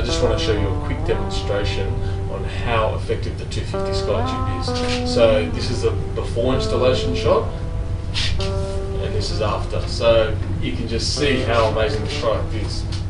I just want to show you a quick demonstration on how effective the 250 SkyTube is. So this is a before installation shot, and this is after. So you can just see how amazing the product is.